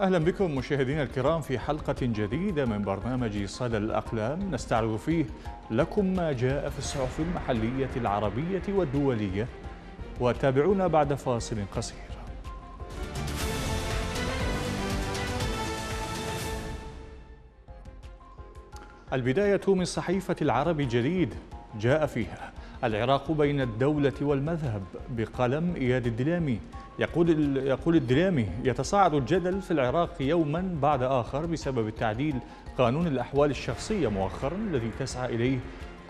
أهلا بكم مشاهدينا الكرام في حلقة جديدة من برنامج صدى الأقلام، نستعرض فيه لكم ما جاء في الصحف المحلية العربية والدولية، وتابعونا بعد فاصل قصير. البداية من صحيفة العربي الجديد، جاء فيها العراق بين الدولة والمذهب بقلم إياد الدليمي. يقول الدليمي: يتصاعد الجدل في العراق يوما بعد آخر بسبب تعديل قانون الأحوال الشخصية مؤخرا الذي تسعى إليه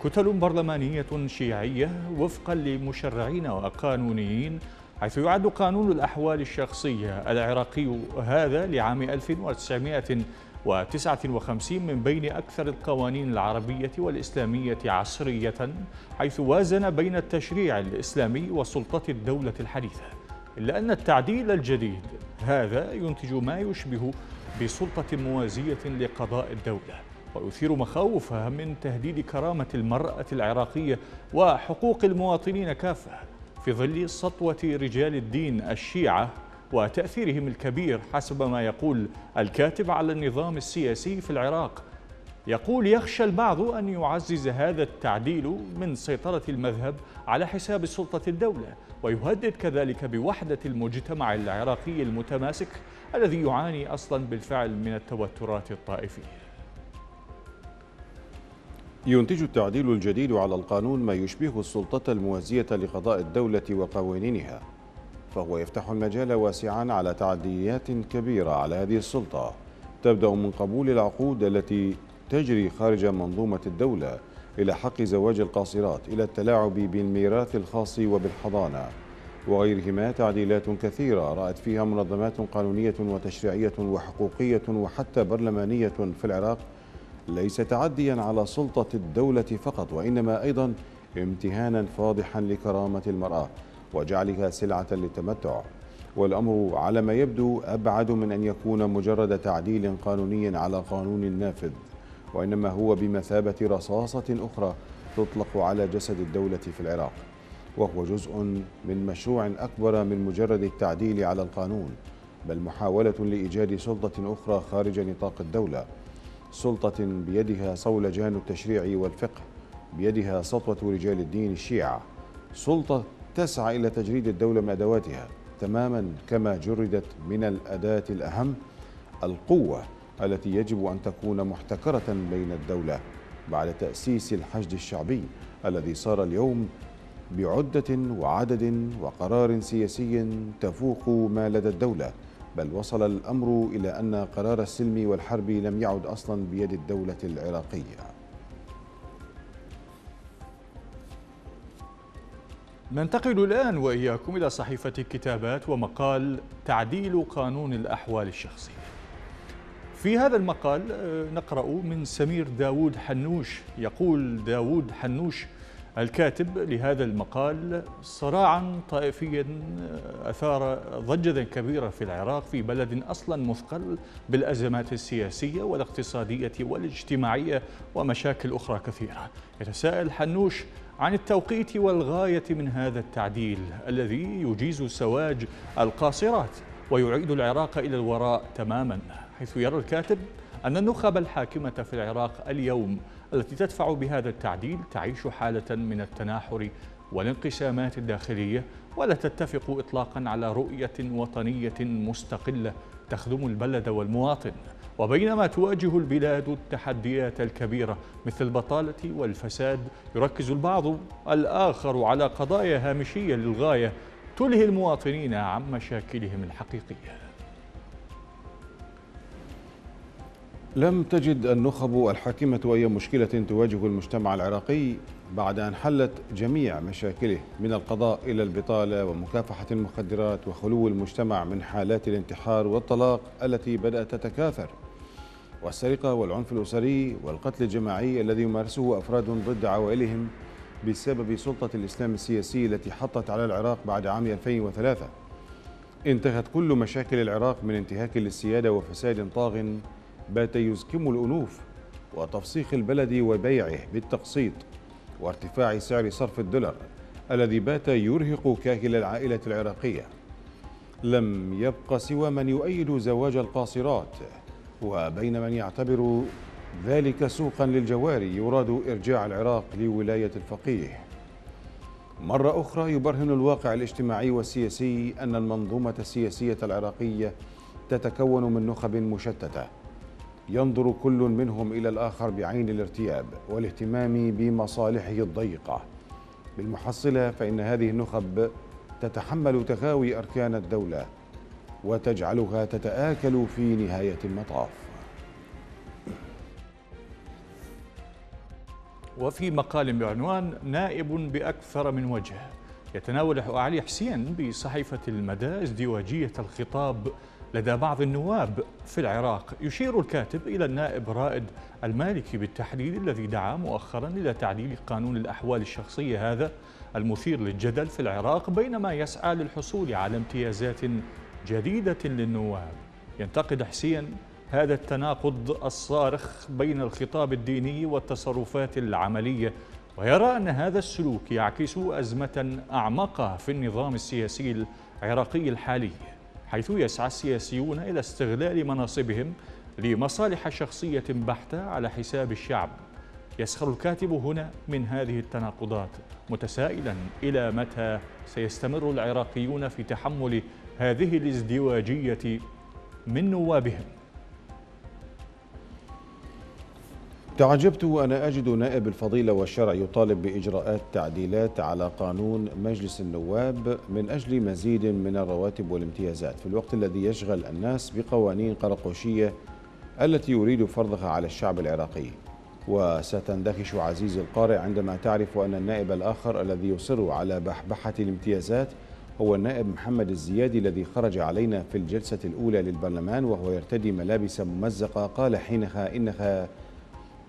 كتل برلمانية شيعية وفقا لمشرعين وقانونيين، حيث يعد قانون الأحوال الشخصية العراقي هذا لعام 1959 من بين أكثر القوانين العربية والإسلامية عصرية، حيث وازن بين التشريع الإسلامي وسلطة الدولة الحديثة، إلا أن التعديل الجديد هذا ينتج ما يشبه بسلطة موازية لقضاء الدولة، ويثير مخاوفها من تهديد كرامة المرأة العراقية وحقوق المواطنين كافة، في ظل سطوة رجال الدين الشيعة وتأثيرهم الكبير حسب ما يقول الكاتب على النظام السياسي في العراق. يقول: يخشى البعض أن يعزز هذا التعديل من سيطرة المذهب على حساب سلطة الدولة، ويهدد كذلك بوحدة المجتمع العراقي المتماسك الذي يعاني أصلا بالفعل من التوترات الطائفية. ينتج التعديل الجديد على القانون ما يشبه السلطة الموازية لقضاء الدولة وقوانينها، فهو يفتح المجال واسعا على تعديات كبيرة على هذه السلطة، تبدأ من قبول العقود التي تجري خارج منظومة الدولة، إلى حق زواج القاصرات، إلى التلاعب بالميراث الخاص وبالحضانة وغيرهما. تعديلات كثيرة رأت فيها منظمات قانونية وتشريعية وحقوقية وحتى برلمانية في العراق، ليس تعديا على سلطة الدولة فقط، وإنما أيضا امتهانا فاضحا لكرامة المرأة وجعلها سلعة للتمتع. والأمر على ما يبدو أبعد من أن يكون مجرد تعديل قانوني على قانون نافذ، وإنما هو بمثابة رصاصة أخرى تطلق على جسد الدولة في العراق، وهو جزء من مشروع أكبر من مجرد التعديل على القانون، بل محاولة لإيجاد سلطة أخرى خارج نطاق الدولة، سلطة بيدها صولجان التشريع والفقه، بيدها سطوة رجال الدين الشيعة، سلطة تسعى إلى تجريد الدولة من أدواتها تماما كما جردت من الأداة الأهم، القوة التي يجب أن تكون محتكرة بين الدولة بعد تأسيس الحشد الشعبي الذي صار اليوم بعدة وعدد وقرار سياسي تفوق ما لدى الدولة، بل وصل الأمر إلى أن قرار السلم والحرب لم يعد أصلا بيد الدولة العراقية. ننتقل الآن وإياكم إلى صحيفة الكتابات ومقال تعديل قانون الأحوال الشخصية. في هذا المقال نقرأ من سمير داوود حنوش. يقول داوود حنوش الكاتب لهذا المقال: صراعا طائفيا أثار ضجة كبيرة في العراق، في بلد أصلا مثقل بالأزمات السياسية والاقتصادية والاجتماعية ومشاكل أخرى كثيرة. يتساءل حنوش عن التوقيت والغاية من هذا التعديل الذي يجيز سواج القاصرات ويعيد العراق إلى الوراء تماما، حيث يرى الكاتب أن النخب الحاكمة في العراق اليوم التي تدفع بهذا التعديل تعيش حالة من التناحر والانقسامات الداخلية، ولا تتفق إطلاقا على رؤية وطنية مستقلة تخدم البلد والمواطن، وبينما تواجه البلاد التحديات الكبيرة مثل البطالة والفساد، يركز البعض الآخر على قضايا هامشية للغاية تلهي المواطنين عن مشاكلهم الحقيقية. لم تجد النخب الحاكمة أي مشكلة تواجه المجتمع العراقي بعد أن حلت جميع مشاكله، من القضاء إلى البطالة ومكافحة المخدرات وخلو المجتمع من حالات الانتحار والطلاق التي بدأت تتكاثر، والسرقة والعنف الأسري والقتل الجماعي الذي يمارسه أفراد ضد عوائلهم بسبب سلطة الإسلام السياسي التي حطت على العراق بعد عام 2003. انتهت كل مشاكل العراق من انتهاك للسيادة وفساد طاغٍ بات يزكم الأنوف، وتفسيخ البلد وبيعه بالتقسيط، وارتفاع سعر صرف الدولار الذي بات يرهق كاهل العائلة العراقية. لم يبق سوى من يؤيد زواج القاصرات، وبين من يعتبر ذلك سوقا للجواري يراد إرجاع العراق لولاية الفقيه. مرة أخرى يبرهن الواقع الاجتماعي والسياسي أن المنظومة السياسية العراقية تتكون من نخب مشتتة، ينظر كل منهم إلى الآخر بعين الارتياب والاهتمام بمصالحه الضيقة. بالمحصلة فإن هذه النخب تتحمل تخاوي أركان الدولة وتجعلها تتآكل في نهاية المطاف. وفي مقال بعنوان نائب بأكثر من وجه يتناول علي حسين بصحيفة المدى ازدواجية الخطاب لدى بعض النواب في العراق. يشير الكاتب إلى النائب رائد المالكي بالتحديد الذي دعا مؤخرا إلى تعديل قانون الأحوال الشخصية هذا المثير للجدل في العراق، بينما يسعى للحصول على امتيازات جديدة للنواب. ينتقد حسين هذا التناقض الصارخ بين الخطاب الديني والتصرفات العملية، ويرى أن هذا السلوك يعكس أزمة أعمق في النظام السياسي العراقي الحالي، حيث يسعى السياسيون إلى استغلال مناصبهم لمصالح شخصية بحتة على حساب الشعب. يسخر الكاتب هنا من هذه التناقضات متسائلا إلى متى سيستمر العراقيون في تحمل هذه الازدواجية من نوابهم. تعجبت وأنا أجد نائب الفضيلة والشرع يطالب بإجراءات تعديلات على قانون مجلس النواب من أجل مزيد من الرواتب والامتيازات، في الوقت الذي يشغل الناس بقوانين قرقوشية التي يريد فرضها على الشعب العراقي. وستندهش عزيزي القارئ عندما تعرف أن النائب الآخر الذي يصر على بحبحة الامتيازات هو النائب محمد الزيادي، الذي خرج علينا في الجلسة الأولى للبرلمان وهو يرتدي ملابس ممزقة، قال حينها إنها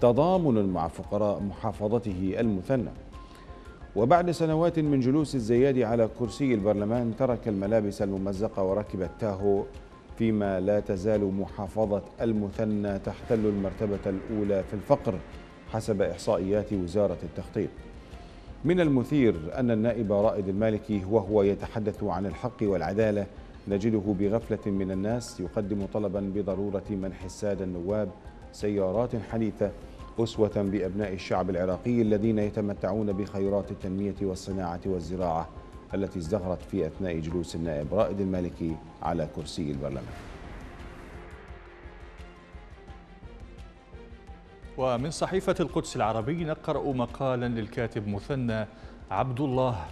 تضامن مع فقراء محافظته المثنى. وبعد سنوات من جلوس الزيادي على كرسي البرلمان ترك الملابس الممزقة وركب التاهو، فيما لا تزال محافظة المثنى تحتل المرتبة الأولى في الفقر حسب إحصائيات وزارة التخطيط. من المثير أن النائب رائد المالكي وهو يتحدث عن الحق والعدالة نجده بغفلة من الناس، يقدم طلبا بضرورة منح السادة النواب سيارات حديثة أسوة بأبناء الشعب العراقي الذين يتمتعون بخيرات التنمية والصناعة والزراعة التي ازدهرت في أثناء جلوس النائب رائد المالكي على كرسي البرلمان. ومن صحيفة القدس العربي نقرأ مقالا للكاتب مثنى عبد الله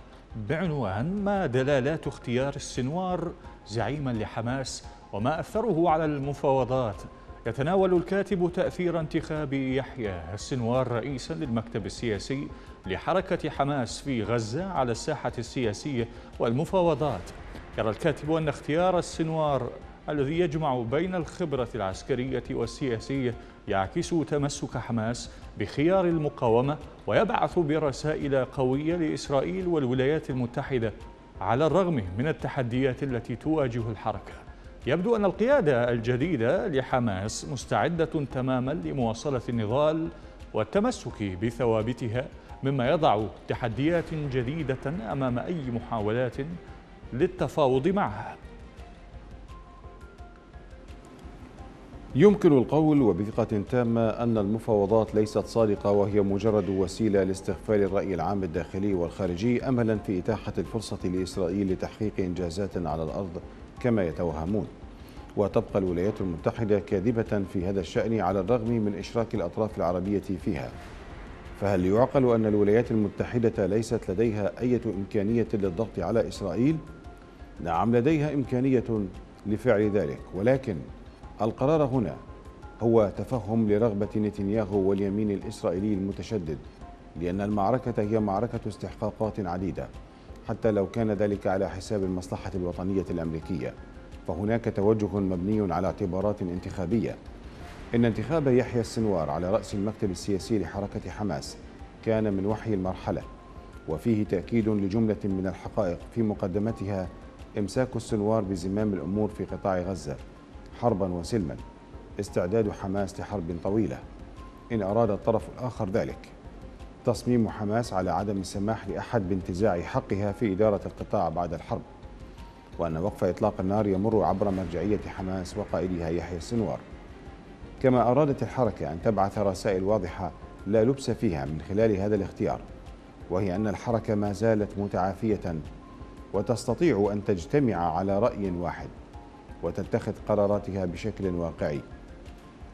بعنوان ما دلالات اختيار السنوار زعيما لحماس وما أثره على المفاوضات. يتناول الكاتب تأثير انتخاب يحيى السنوار رئيسا للمكتب السياسي لحركة حماس في غزة على الساحة السياسية والمفاوضات. يرى الكاتب أن اختيار السنوار الذي يجمع بين الخبرة العسكرية والسياسية يعكس تمسك حماس بخيار المقاومة، ويبعث برسائل قوية لإسرائيل والولايات المتحدة على الرغم من التحديات التي تواجه الحركة. يبدو أن القيادة الجديدة لحماس مستعدة تماما لمواصلة النضال والتمسك بثوابتها، مما يضع تحديات جديدة أمام أي محاولات للتفاوض معها. يمكن القول وبثقة تامة أن المفاوضات ليست صادقة، وهي مجرد وسيلة لاستغفال الرأي العام الداخلي والخارجي أملا في إتاحة الفرصة لإسرائيل لتحقيق إنجازات على الأرض كما يتوهمون. وتبقى الولايات المتحدة كاذبة في هذا الشأن على الرغم من إشراك الأطراف العربية فيها. فهل يعقل أن الولايات المتحدة ليست لديها أي إمكانية للضغط على إسرائيل؟ نعم، لديها إمكانية لفعل ذلك، ولكن القرار هنا هو تفهم لرغبة نتنياهو واليمين الإسرائيلي المتشدد، لأن المعركة هي معركة استحقاقات عديدة حتى لو كان ذلك على حساب المصلحة الوطنية الأمريكية. فهناك توجه مبني على اعتبارات انتخابية. إن انتخاب يحيى السنوار على رأس المكتب السياسي لحركة حماس كان من وحي المرحلة، وفيه تأكيد لجملة من الحقائق في مقدمتها إمساك السنوار بزمام الأمور في قطاع غزة حربا وسلما، استعداد حماس لحرب طويلة إن أراد الطرف الآخر ذلك، تصميم حماس على عدم السماح لأحد بانتزاع حقها في إدارة القطاع بعد الحرب. وأن وقف إطلاق النار يمر عبر مرجعية حماس وقائدها يحيى السنوار. كما أرادت الحركة أن تبعث رسائل واضحة لا لبس فيها من خلال هذا الاختيار، وهي أن الحركة ما زالت متعافية وتستطيع أن تجتمع على رأي واحد وتتخذ قراراتها بشكل واقعي،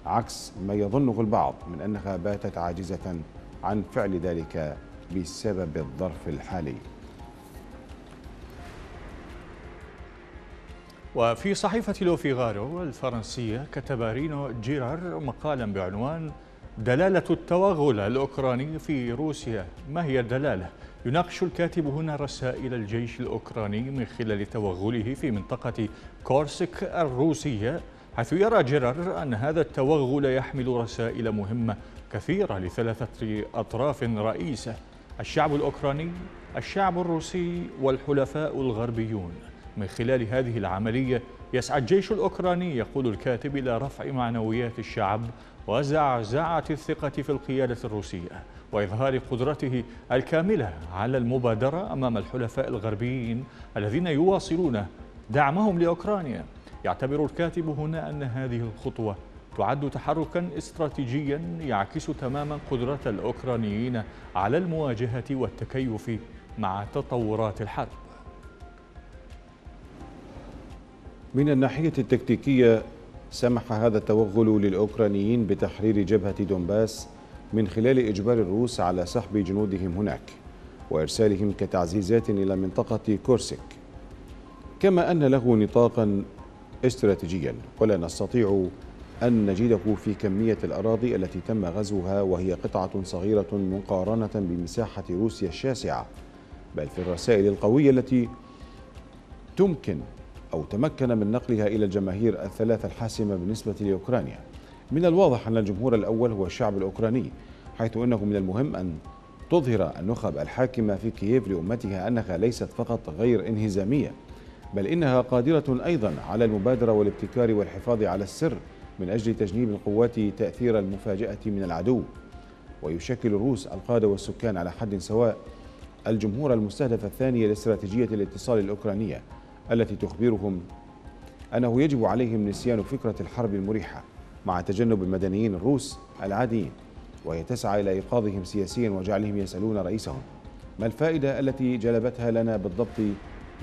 عكس ما يظنه البعض من أنها باتت عاجزة عن فعل ذلك بسبب الظرف الحالي. وفي صحيفة لوفيغارو الفرنسية كتب رينو جيرار مقالا بعنوان دلالة التوغل الأوكراني في روسيا، ما هي الدلالة؟ يناقش الكاتب هنا رسائل الجيش الأوكراني من خلال توغله في منطقة كورسك الروسية، حيث يرى جيرار أن هذا التوغل يحمل رسائل مهمة كثيرة لثلاثة أطراف رئيسة: الشعب الأوكراني، الشعب الروسي، والحلفاء الغربيون. من خلال هذه العملية يسعى الجيش الأوكراني، يقول الكاتب، إلى رفع معنويات الشعب وزعزعة الثقة في القيادة الروسية وإظهار قدرته الكاملة على المبادرة أمام الحلفاء الغربيين الذين يواصلون دعمهم لأوكرانيا. يعتبر الكاتب هنا أن هذه الخطوة تعد تحركاً استراتيجياً يعكس تماماً قدرة الأوكرانيين على المواجهة والتكيف مع تطورات الحرب. من الناحية التكتيكية، سمح هذا التوغل للأوكرانيين بتحرير جبهة دونباس من خلال إجبار الروس على سحب جنودهم هناك وإرسالهم كتعزيزات إلى منطقة كورسك، كما أن له نطاقاً استراتيجياً ولا نستطيع أن نجده في كمية الأراضي التي تم غزوها، وهي قطعة صغيرة مقارنة بمساحة روسيا الشاسعة، بل في الرسائل القوية التي تمكن من نقلها إلى الجماهير الثلاثة الحاسمة بالنسبة لأوكرانيا. من الواضح أن الجمهور الأول هو الشعب الأوكراني، حيث أنه من المهم أن تظهر النخب الحاكمة في كييف لأمتها أنها ليست فقط غير انهزامية، بل إنها قادرة أيضا على المبادرة والابتكار والحفاظ على السر من أجل تجنيب القوات تأثير المفاجأة من العدو. ويشكل الروس القادة والسكان على حد سواء الجمهور المستهدف الثاني لاستراتيجية الاتصال الأوكرانية، التي تخبرهم أنه يجب عليهم نسيان فكرة الحرب المريحة مع تجنب المدنيين الروس العاديين، وهي تسعى إلى إيقاظهم سياسيا وجعلهم يسألون رئيسهم: ما الفائدة التي جلبتها لنا بالضبط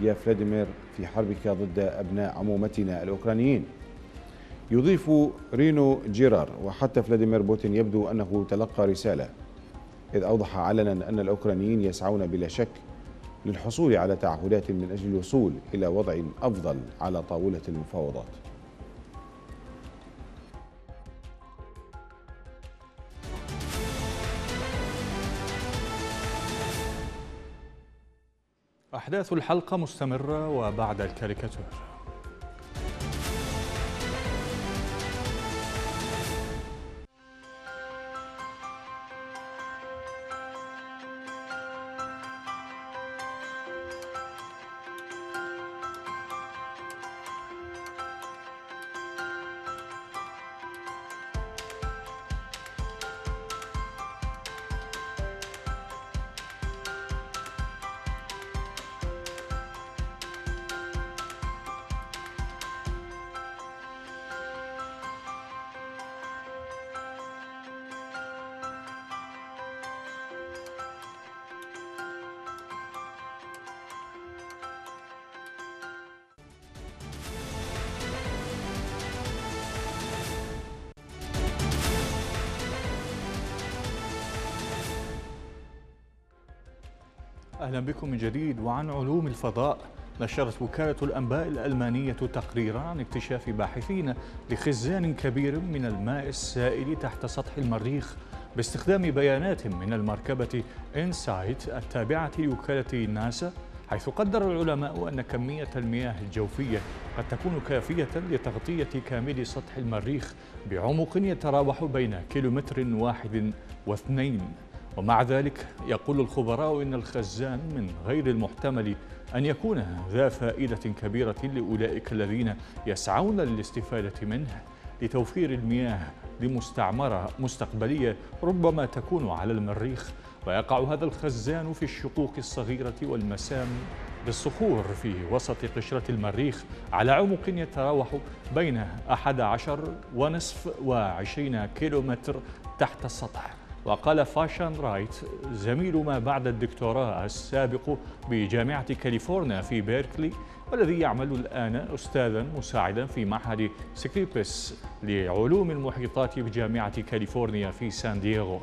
يا فلاديمير في حربك ضد أبناء عمومتنا الأوكرانيين؟ يضيف رينو جيرار: وحتى فلاديمير بوتين يبدو أنه تلقى رسالة، إذ أوضح علنا أن الأوكرانيين يسعون بلا شك للحصول على تعهدات من أجل الوصول إلى وضع أفضل على طاولة المفاوضات. أحداث الحلقة مستمرة وبعد الكاريكاتور. أهلا بكم من جديد. وعن علوم الفضاء، نشرت وكالة الأنباء الألمانية تقريرا عن اكتشاف باحثين لخزان كبير من الماء السائل تحت سطح المريخ باستخدام بيانات من المركبة إنسايت التابعة لوكالة ناسا، حيث قدر العلماء أن كمية المياه الجوفية قد تكون كافية لتغطية كامل سطح المريخ بعمق يتراوح بين كيلومتر واحد واثنين. ومع ذلك يقول الخبراء إن الخزان من غير المحتمل أن يكون ذا فائدة كبيرة لأولئك الذين يسعون للاستفادة منه لتوفير المياه لمستعمرة مستقبلية ربما تكون على المريخ، ويقع هذا الخزان في الشقوق الصغيرة والمسام بالصخور في وسط قشرة المريخ على عمق يتراوح بين 11.5 و20 كيلومتر تحت السطح. وقال فاشن رايت زميل ما بعد الدكتوراه السابق بجامعة كاليفورنيا في بيركلي والذي يعمل الآن أستاذا مساعدا في معهد سكريبس لعلوم المحيطات بجامعة كاليفورنيا في سان دييغو: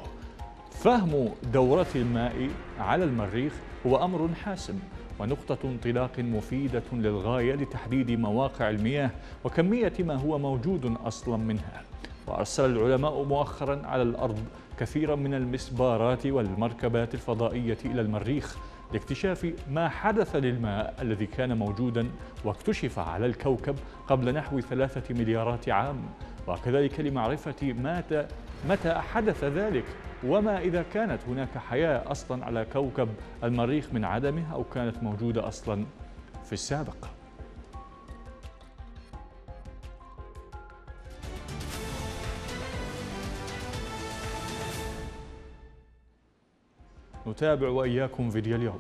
فهم دورة الماء على المريخ هو أمر حاسم ونقطة انطلاق مفيدة للغاية لتحديد مواقع المياه وكمية ما هو موجود أصلا منها. وأرسل العلماء مؤخرا على الأرض كثيرا من المسبارات والمركبات الفضائية إلى المريخ لاكتشاف ما حدث للماء الذي كان موجودا واكتشف على الكوكب قبل نحو 3 مليارات عام، وكذلك لمعرفة متى حدث ذلك وما إذا كانت هناك حياة أصلا على كوكب المريخ من عدمه أو كانت موجودة أصلا في السابق. نتابع وإياكم فيديو اليوم.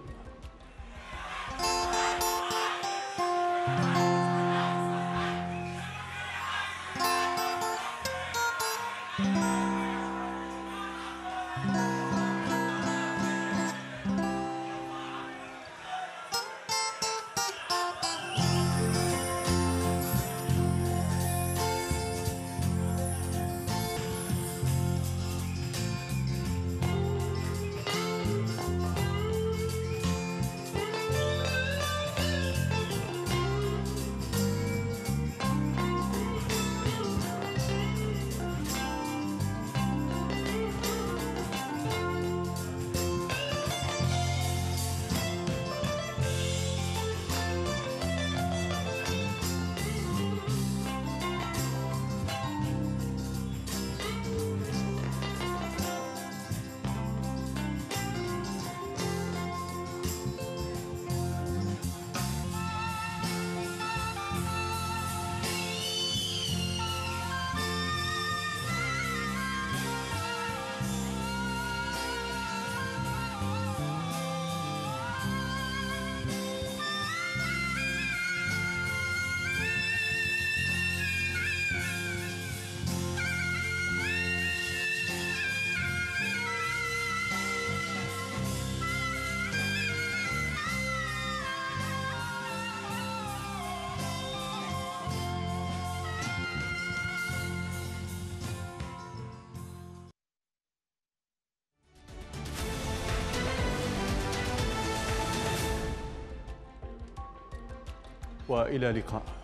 وإلى اللقاء.